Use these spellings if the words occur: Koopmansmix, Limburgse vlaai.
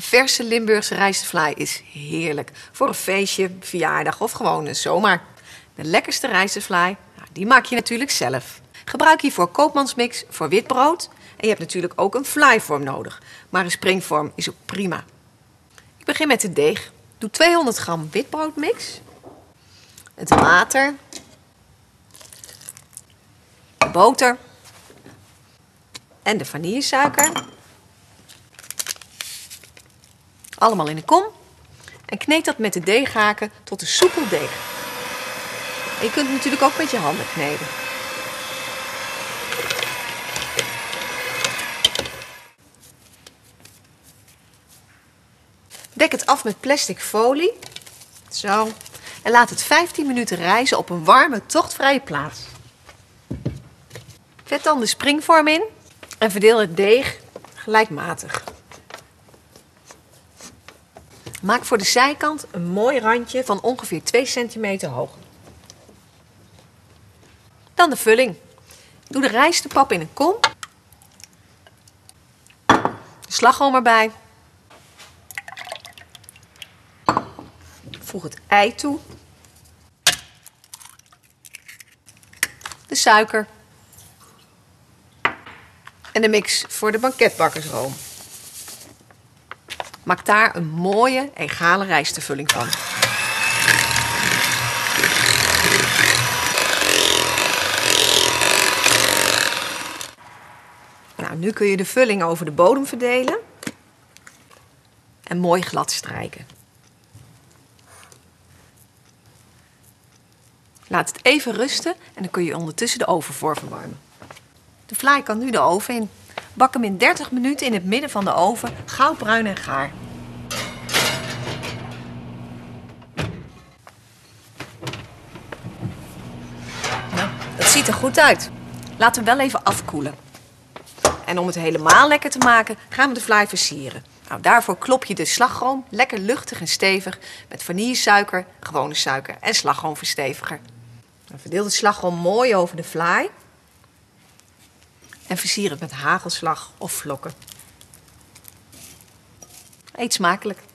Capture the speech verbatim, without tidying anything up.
Verse Limburgse rijstvlaai is heerlijk. Voor een feestje, verjaardag of gewoon een zomaar. De lekkerste rijstvlaai, nou, die maak je natuurlijk zelf. Gebruik hiervoor Koopmansmix voor wit brood. En je hebt natuurlijk ook een vlaaivorm nodig. Maar een springvorm is ook prima. Ik begin met de deeg. Doe tweehonderd gram witbroodmix. Het water. De boter. En de vanillesuiker. Allemaal in de kom. En kneed dat met de deeghaken tot een soepel deeg. En je kunt het natuurlijk ook met je handen kneden. Dek het af met plastic folie. Zo. En laat het vijftien minuten rijzen op een warme, tochtvrije plaats. Vet dan de springvorm in en verdeel het deeg gelijkmatig. Maak voor de zijkant een mooi randje van ongeveer twee centimeter hoog. Dan de vulling. Doe de rijst de pap in een kom. De slagroom erbij. Voeg het ei toe. De suiker. En de mix voor de banketbakkersroom. Maak daar een mooie, egale rijstvulling van. Nou, nu kun je de vulling over de bodem verdelen. En mooi glad strijken. Laat het even rusten en dan kun je ondertussen de oven voor verwarmen. De vlaai kan nu de oven in. Bak hem in dertig minuten in het midden van de oven, goudbruin en gaar. Nou, dat ziet er goed uit. Laat hem wel even afkoelen. En om het helemaal lekker te maken, gaan we de vlaai versieren. Nou, daarvoor klop je de slagroom lekker luchtig en stevig met vanillesuiker, gewone suiker en slagroomversteviger. Dan verdeel de slagroom mooi over de vlaai. En versier het met hagelslag of vlokken. Eet smakelijk.